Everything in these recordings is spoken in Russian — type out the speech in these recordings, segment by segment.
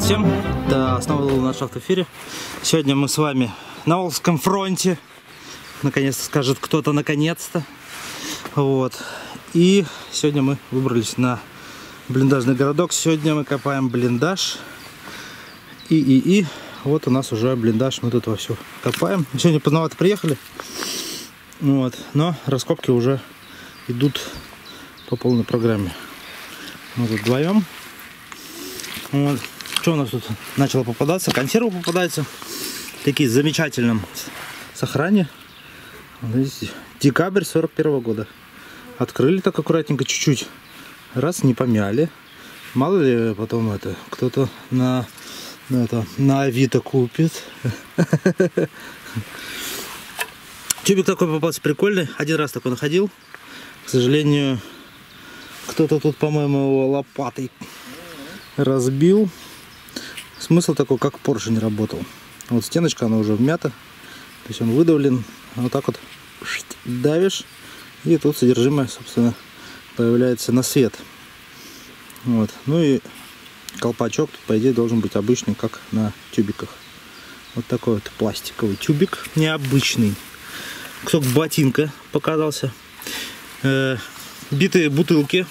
Всем, это снова Лунный ландшафт в эфире. Сегодня мы с вами на Волховском фронте. Наконец-то скажет кто-то, наконец-то. Вот. И сегодня мы выбрались на блиндажный городок. Сегодня мы копаем блиндаж. Вот у нас уже блиндаж, мы тут вовсю копаем. Сегодня поздновато приехали. Вот. Но раскопки уже идут по полной программе. Мы тут вдвоем. Вот. Что у нас тут начало попадаться? Консервы попадаются. Такие в замечательном сохране. Видите, декабрь 41 года. Открыли так аккуратненько, чуть-чуть. Раз, не помяли. Мало ли потом это кто-то на Авито купит. Тюбик такой попался прикольный. Один раз такой находил. К сожалению, кто-то тут, по-моему, его лопатой разбил. Смысл такой, как поршень работал. Вот стеночка, она уже вмята. То есть он выдавлен. Вот так вот давишь. И тут содержимое, собственно, появляется на свет. Вот. Ну и колпачок, по идее, должен быть обычный, как на тюбиках. Вот такой вот пластиковый тюбик. Необычный. Кусок ботинка показался. Битые бутылки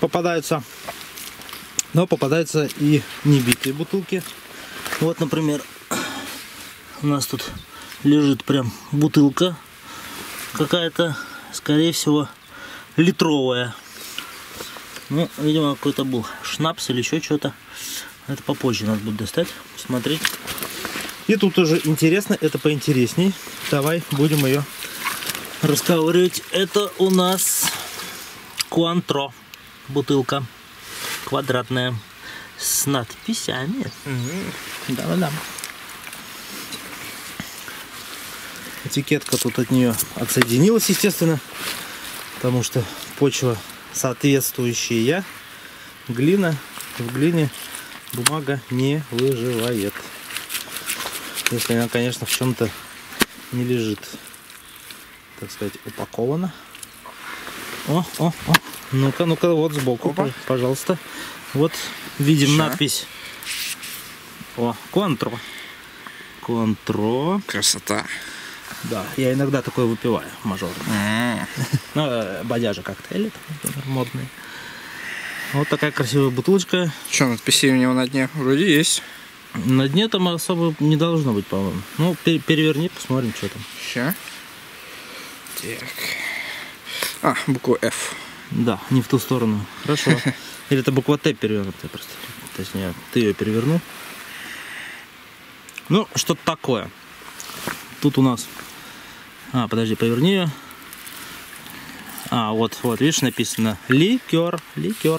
попадаются. Но попадаются и небитые бутылки. Вот, например, у нас тут лежит прям бутылка какая-то, скорее всего, литровая. Ну, видимо, какой-то был шнапс или еще что-то. Это попозже надо будет достать, смотреть. И тут уже интересно, это поинтересней. Давай будем ее расковыривать. Это у нас Куантро бутылка. Квадратная с надписями. Да-да-да. Этикетка тут от нее отсоединилась, естественно, потому что почва соответствующая, глина, в глине бумага не выживает, если она, конечно, в чем-то не лежит, так сказать, упакована. О. Ну-ка, вот сбоку, опа, пожалуйста. Вот видим Ща. Надпись. О, Куантро. Куантро. Красота. Да, я иногда такое выпиваю, мажор. Ну, бодяжа коктейли, модные. Вот такая красивая бутылочка. Что, надписи у него на дне? Вроде есть. На дне там особо не должно быть, по-моему. Ну, переверни, посмотрим, что там. Ща. Так. А, буква F. Да, не в ту сторону. Хорошо. Или это буква Т перевернутая просто. Точнее, ты ее перевернул. Ну, что-то такое. Тут у нас... А, подожди, поверни ее. А, вот, видишь, написано ликер.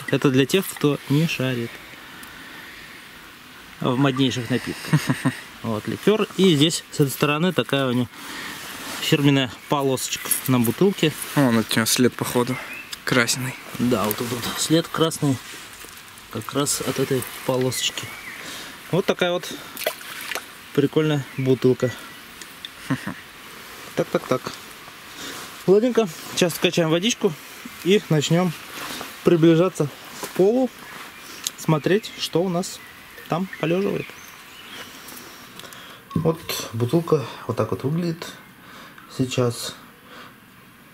Это для тех, кто не шарит в моднейших напитках. Вот, ликер. И здесь, с этой стороны, такая у нее фирменная полосочка на бутылке. Вон от тебя след, походу. Красный. Да, вот тут вот след красный, как раз от этой полосочки. Вот такая вот прикольная бутылка. Так. Ладненько, сейчас качаем водичку и начнем приближаться к полу, смотреть, что у нас там полеживает. Вот бутылка вот так вот выглядит сейчас.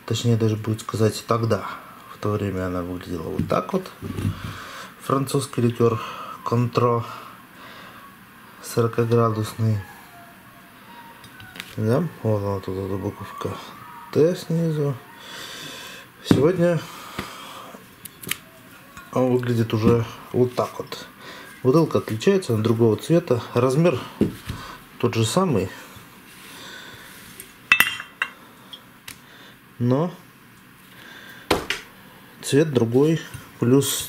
Точнее, даже будет сказать, тогда. В то время она выглядела вот так вот. Французский ликер Куантро 40-градусный. Да? Вот она тут, эта буковка Т снизу. Сегодня он выглядит уже вот так вот. Бутылка отличается, она другого цвета. Размер тот же самый. Но цвет другой, плюс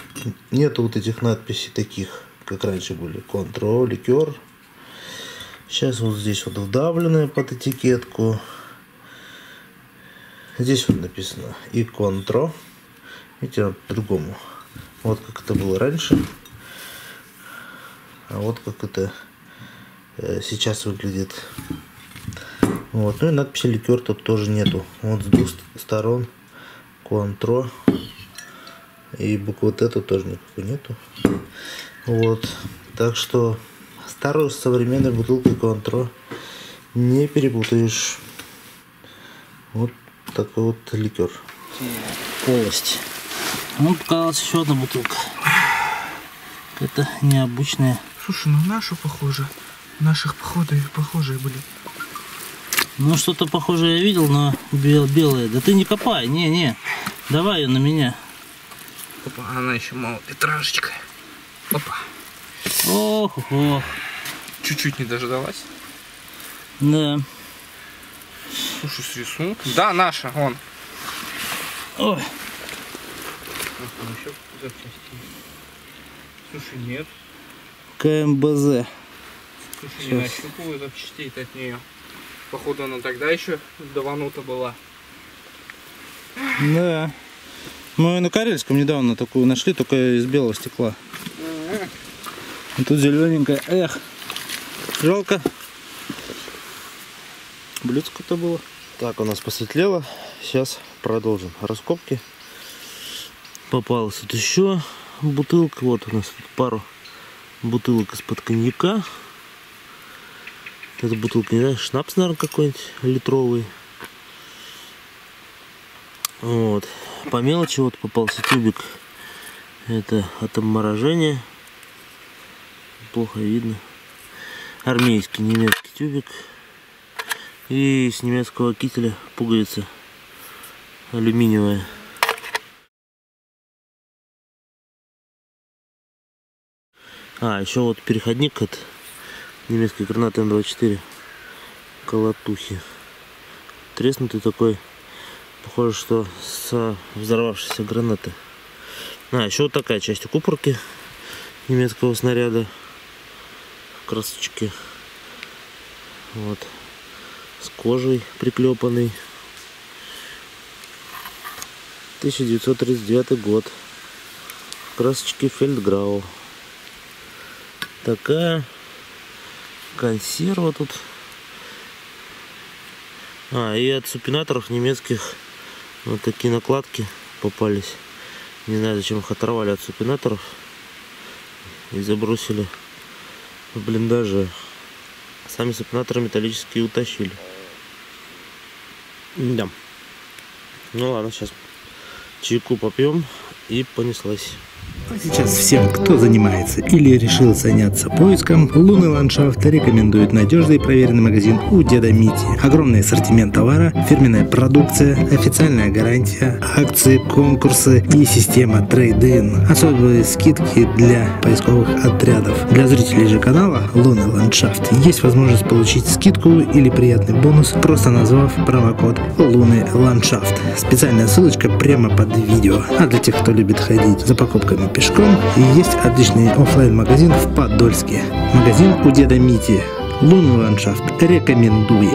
нету вот этих надписей таких, как раньше были. Куантро, ликер. Сейчас вот здесь вот вдавленные под этикетку. Здесь вот написано и Куантро. Видите, вот по-другому. Вот как это было раньше. А вот как это сейчас выглядит. Вот. Ну и надписи ликер тут тоже нету. Вот с двух сторон Куантро. И буквы Т тут тоже никакой нету. Вот. Так что старую с современной бутылкой Куантро не перепутаешь. Вот такой вот ликер. Полость. Ну, показалась еще одна бутылка. Это необычная. Слушай, ну нашу похоже. Наших походов похожие были. Ну, что-то похожее я видел, но белое. Да ты не копай, не. Давай ее на меня. Опа, она еще малопетражечка. Опа. Ох. Чуть-чуть не дождалась. Да. Слушай, с рисунком. Да, наша, вон. Ой. Слушай, нет. КМБЗ. Слушай, не нащупываю запчастей от нее. Походу, она тогда еще даванута была. Да. Мы на Карельском недавно такую нашли, только из белого стекла. А тут зелененькая. Эх, жалко. Блюдцко-то было. Так, у нас посветлело. Сейчас продолжим раскопки. Попалась тут еще бутылка. Вот у нас тут пару бутылок из-под коньяка. Эта бутылка, не знаю, шнапс, наверное, какой-нибудь литровый. Вот. По мелочи вот попался тюбик. Это от обморожения. Плохо видно. Армейский, немецкий тюбик. И с немецкого кителя пуговица алюминиевая. А, еще вот переходник от немецкой гранаты М24 колотухи. Треснутый такой. Похоже, что с взорвавшейся гранаты. А, еще вот такая часть купорки немецкого снаряда. Красочки. Вот. С кожей приклепанный. 1939 год. Красочки Фельдграу. Такая консерва тут. А, и от супинаторов немецких вот такие накладки попались. Не знаю, зачем их оторвали от супинаторов и забросили в блиндаже. Сами супинаторы металлические утащили. Да. Ну ладно, сейчас чайку попьем и понеслась. А сейчас всем, кто занимается или решил заняться поиском, «Лунный ландшафт» рекомендует надежный и проверенный магазин «У Деда Мити». Огромный ассортимент товара, фирменная продукция, официальная гарантия, акции, конкурсы и система трейд-ин. Особые скидки для поисковых отрядов. Для зрителей же канала «Лунный ландшафт» есть возможность получить скидку или приятный бонус, просто назвав промокод «Лунный ландшафт». Специальная ссылочка прямо под видео. А для тех, кто любит ходить за покупками пешком, есть отличный оффлайн-магазин в Подольске. Магазин «У Деда Мити». «Лунный ландшафт» рекомендую.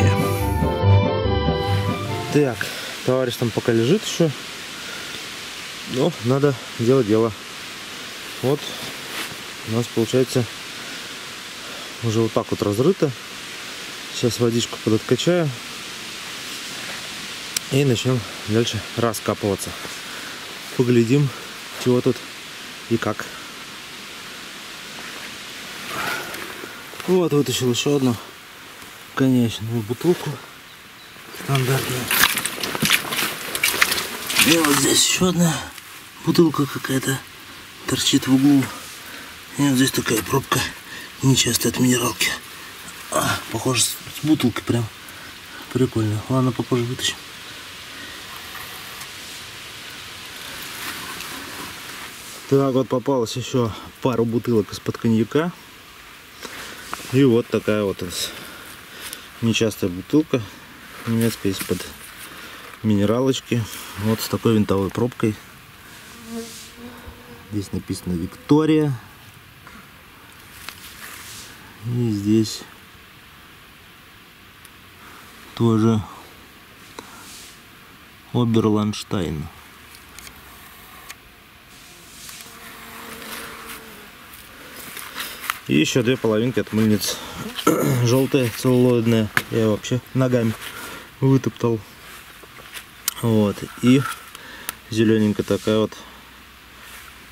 Так, товарищ там пока лежит еще. Но надо делать дело. Вот у нас получается уже вот так вот разрыто. Сейчас водичку подоткачаю. И начнем дальше раскапываться. Поглядим, чего тут и как. Вот вытащил еще одну конечную бутылку стандартную. И вот здесь еще одна бутылка какая-то торчит в углу. И вот здесь такая пробка нечастая от минералки. А, похоже, с бутылкой прям прикольно. Ладно, попозже вытащим. Так, вот попалось еще пару бутылок из-под коньяка. И вот такая вот нечастая бутылка немецкая из-под минералочки. Вот с такой винтовой пробкой. Здесь написано «Виктория». И здесь тоже «Оберландштайн». И еще две половинки от мыльниц. Желтые, целлулоидные. Я вообще ногами вытоптал. Вот. И зелененькая такая вот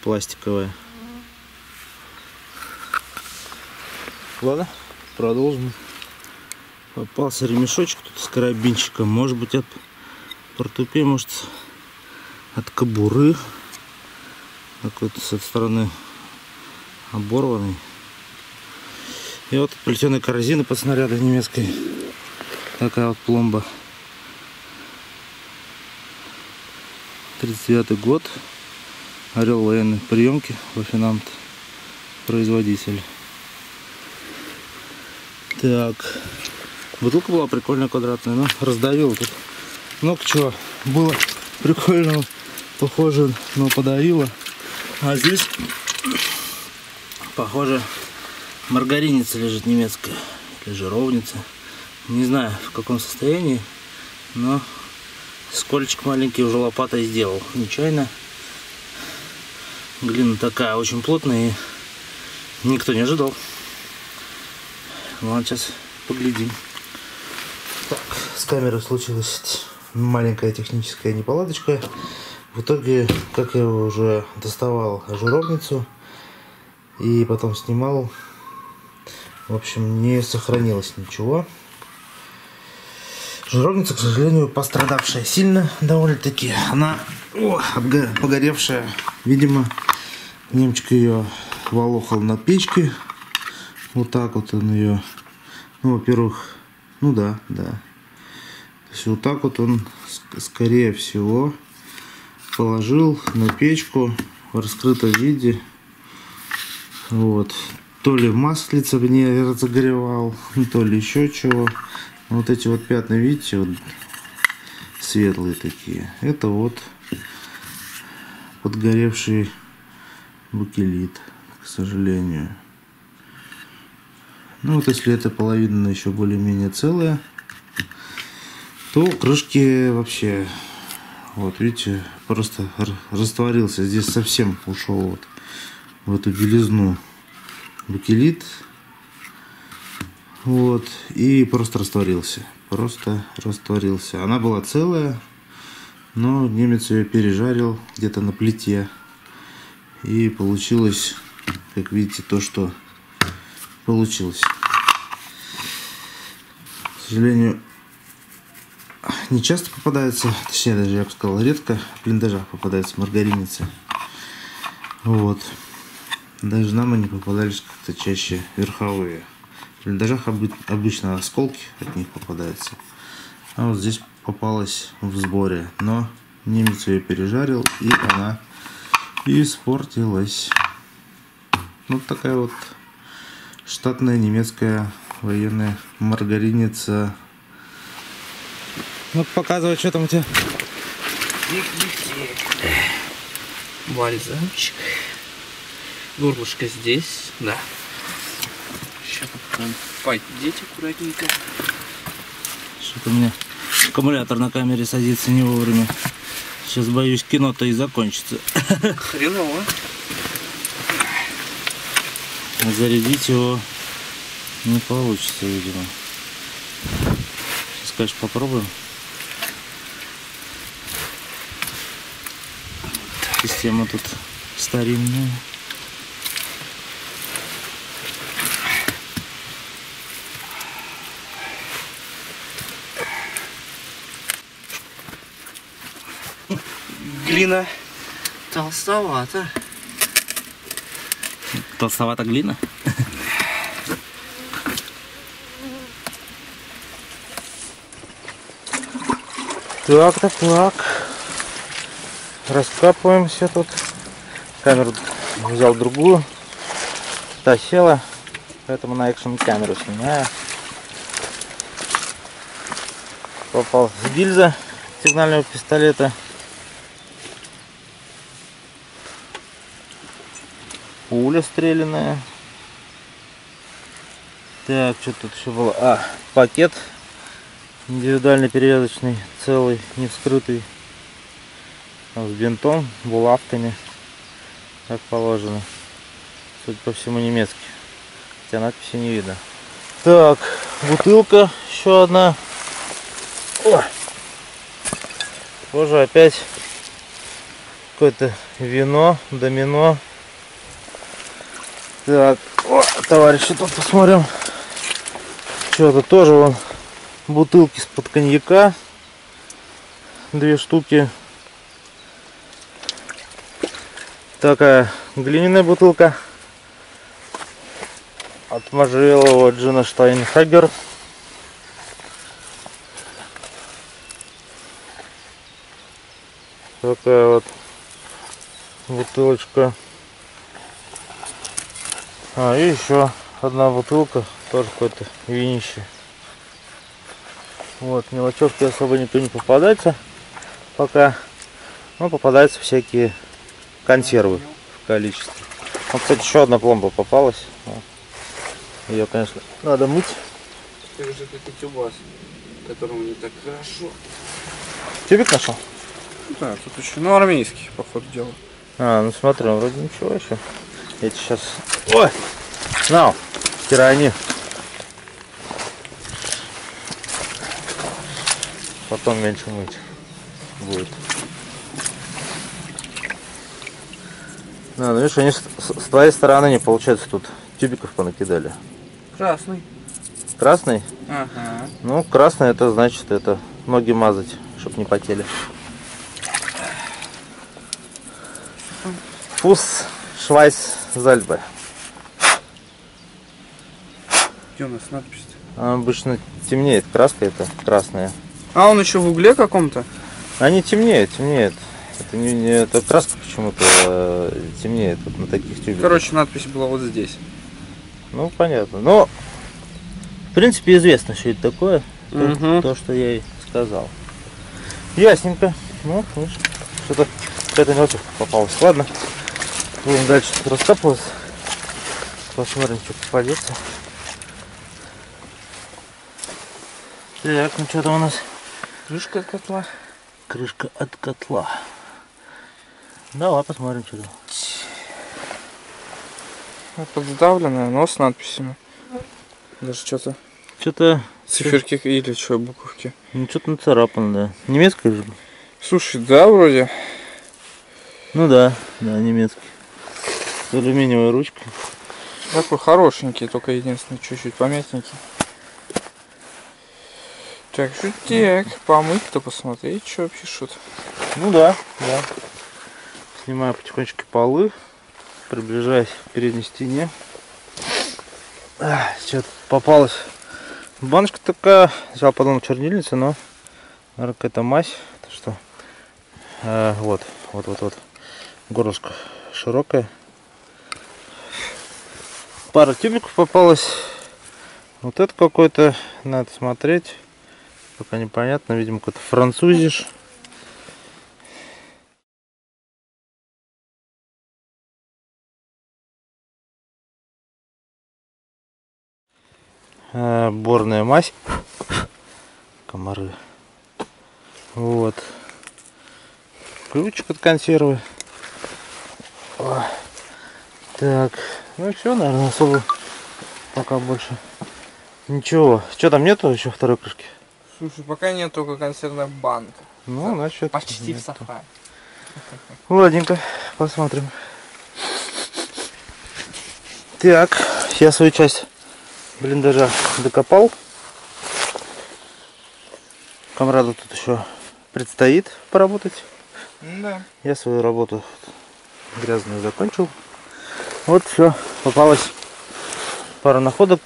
пластиковая. Ладно, продолжим. Попался ремешочек тут с карабинчиком. Может быть, от портупеи, может, от кобуры. Такой-то с этой стороны оборванный. И вот плетеная корзина под снарядой немецкой. Такая вот пломба. 39-й год. Орел военной приемки. Лейтенант. Производитель. Так. Бутылка была прикольная, квадратная, но раздавила тут. Много чего было прикольного, похоже, но подавило. А здесь, похоже, маргариница лежит немецкая, или жировница. Не знаю, в каком состоянии, но скольчик маленький уже лопатой сделал нечаянно. Глина такая очень плотная, и никто не ожидал. Ладно, сейчас поглядим. Так, с камерой случилась маленькая техническая неполадочка. В итоге, как я уже доставал жировницу и потом снимал, в общем, не сохранилось ничего. Жировница, к сожалению, пострадавшая сильно довольно-таки. Она погоревшая. Видимо, немчик ее волохал на печке. Вот так вот он ее, ну, во-первых, ну да. То есть вот так вот он, скорее всего, положил на печку в раскрытом виде. Вот. То ли маслица не разогревал, то ли еще чего. Вот эти вот пятна, видите, вот, светлые такие. Это вот подгоревший бакелит, к сожалению. Ну вот если эта половина еще более-менее целая, то крышки вообще, вот видите, просто растворился. Здесь совсем ушел вот в эту белизну бакелит. Вот, и просто растворился. Она была целая, но немец ее пережарил где-то на плите. И получилось, как видите, то, что получилось. К сожалению, не часто попадается, точнее даже, я бы сказал, редко в блиндажах попадается маргариница. Вот. Даже нам они попадались как-то чаще верховые. В блиндажах обычно осколки от них попадаются. А вот здесь попалась в сборе, но немец ее пережарил, и она испортилась. Вот такая вот штатная немецкая военная маргариница. Ну показывай, что там у тебя. Бальзамчик. Горлышко здесь, да. Сейчас попробуем поддеть аккуратненько. Что-то у меня аккумулятор на камере садится не вовремя. Сейчас боюсь, кино-то и закончится. Хреново. Зарядить его не получится, видимо. Сейчас, конечно, попробуем. Система тут старинная. Глина толстовата. Толстовата глина? Так. Раскапываемся тут. Камеру взял другую. Та села. Поэтому на экшен камеру снимаю. Попал гильза сигнального пистолета. Пуля стрелянная. Так, что тут еще было? А, пакет индивидуально перевязочный, целый, не вскрытый, с бинтом, булавками, как положено. Судя по всему, немецкий. хотя надписи не видно. Так, бутылка еще одна. О! Тоже опять какое-то вино, домино. Так, о, товарищи, тут посмотрим. Что-то тоже вон бутылки из-под коньяка. Две штуки. Такая глиняная бутылка. От можжевелового джина Штайнхагер. Такая вот бутылочка. А, и еще одна бутылка. Тоже какое-то винище. Вот, мелочевки особо никто не попадается пока. Но попадаются всякие консервы в количестве. Вот, кстати, еще одна пломба попалась. Ее, конечно, надо мыть. Теперь уже этот тюбас, которому не так хорошо. Тюбик нашел? Да, тут еще, ну, армейский, походу, дело. А, ну смотри, вроде ничего еще. Я тебе сейчас... Ой! На, тирани. Потом меньше мыть будет. Да, ну видишь, они с твоей стороны не получается, тут тюбиков понакидали. Красный. Красный? Ага. Ну, красный, это значит, это ноги мазать, чтобы не потели. Фус Вайс Зальба. Где у нас надпись? Она обычно темнеет, краска это красная. А он еще в угле каком-то? Они темнеют, темнеют. Это не эта краска почему-то темнеет вот на таких тюбиках. Короче, надпись была вот здесь. Ну понятно. Но в принципе известно, что это такое. Угу. То, что я и сказал. Ясненько. Ну, слышишь, что-то какая-то мелочевка попалась. Ладно. Будем дальше раскапывать. Посмотрим, что попадется. Так, ну что там у нас? Крышка от котла. Крышка от котла. Давай посмотрим, что там. Поддавленная, но с надписями. Даже что-то... Что-то... Циферки или что, буковки. Ну что-то нацарапанное. Немецкая же? Слушай, да, вроде. Ну да, да, немецкий. Алюминиевая ручка. Такой хорошенький, только единственное, чуть-чуть помятенький. Так, чуть-чуть помыть-то, посмотреть, что пишут. Ну да, да. Снимаю потихонечку полы, приближаясь к передней стене. Сейчас попалась баночка такая. Сначала подумал, чернильница, но наверное, какая-то мазь. Это что? Вот, вот, вот, вот. Горлышко широкое. Пара тюбиков попалась. Вот это какой-то, надо смотреть. Пока непонятно, видимо, какой-то французиш. Борная мазь. Комары. Вот. Ключик от консервы. О. Так. Ну и все, наверное, особо пока больше ничего. Что там нету еще второй крышки? Слушай, пока нет, только консервная банка. Ну, да, значит, почти нету. В сафаре. Ладненько, посмотрим. Так, я свою часть блиндажа докопал. Камраду тут еще предстоит поработать. Да. Я свою работу грязную закончил. Вот все, попалась пара находок.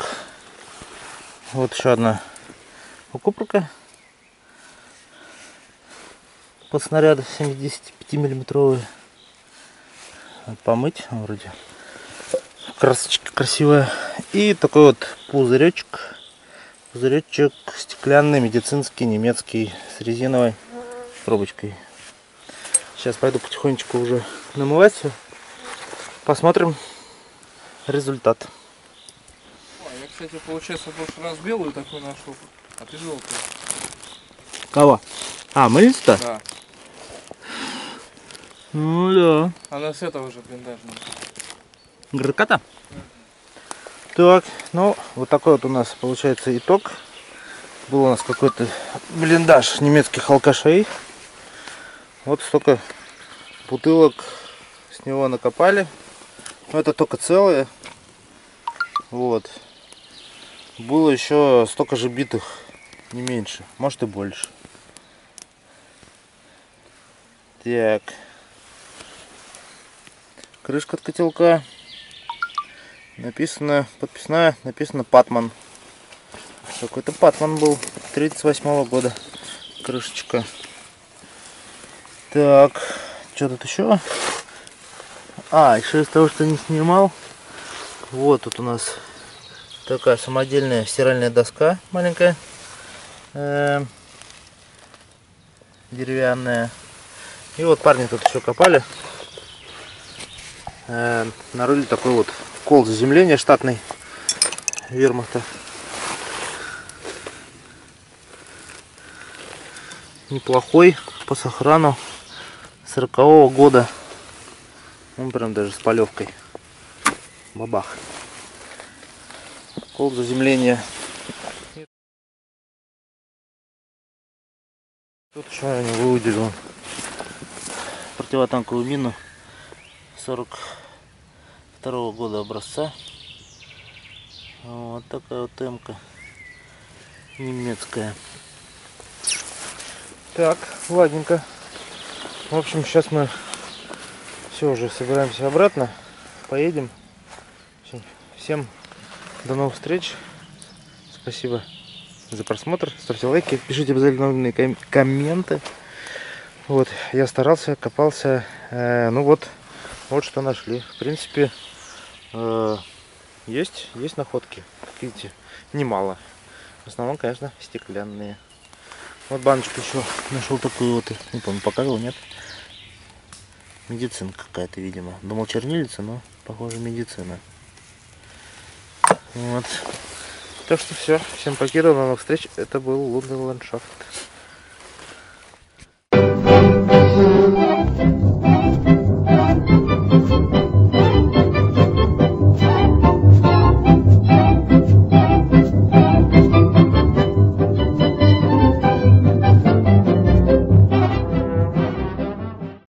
Вот еще одна укупорка под снаряды 75 миллиметровые. Надо помыть, вроде красочка красивая. И такой вот пузыречек, пузыречек стеклянный, медицинский, немецкий, с резиновой пробочкой. Сейчас пойду потихонечку уже намывать все. Посмотрим результат. Ой, я, кстати, получается, в прошлый раз белую такую нашел, а ты желтую. Кого? А, мыльца? Да. Ну да. Она с этого же блиндажная. Грыкота? Так, ну вот такой вот у нас получается итог. Был у нас какой-то блиндаж немецких алкашей. Вот столько бутылок с него накопали. Но это только целые. Вот. Было еще столько же битых, не меньше, может и больше. Так. Крышка от котелка. Написано, подписная, написано Патман. Какой-то Патман был 38-го года. Крышечка. Так, что тут еще? А, еще из того, что не снимал. Вот тут у нас такая самодельная стиральная доска маленькая. Деревянная. И вот парни тут еще копали. Нарыли такой вот кол заземления штатный вермахта. Неплохой по сохрану 40-го года. Он прям даже с полевкой. Бабах. Кол заземления. Тут еще я не выудил противотанковую мину 42-го года образца. Вот такая вот эмка немецкая. Так, ладненько. В общем, сейчас мы все уже собираемся обратно. Поедем. Всем до новых встреч. Спасибо за просмотр. Ставьте лайки, пишите обязательно комменты. Вот, я старался, копался. Ну вот, вот что нашли. В принципе, есть находки. Как видите, немало. В основном, конечно, стеклянные. Вот баночку еще нашел такую вот. Не помню, показывал, нет? Медицина какая-то, видимо. Думал, чернильница, но, похоже, медицина. Вот. Так что все. Всем покидываю, до новых встреч. Это был Лунный ландшафт.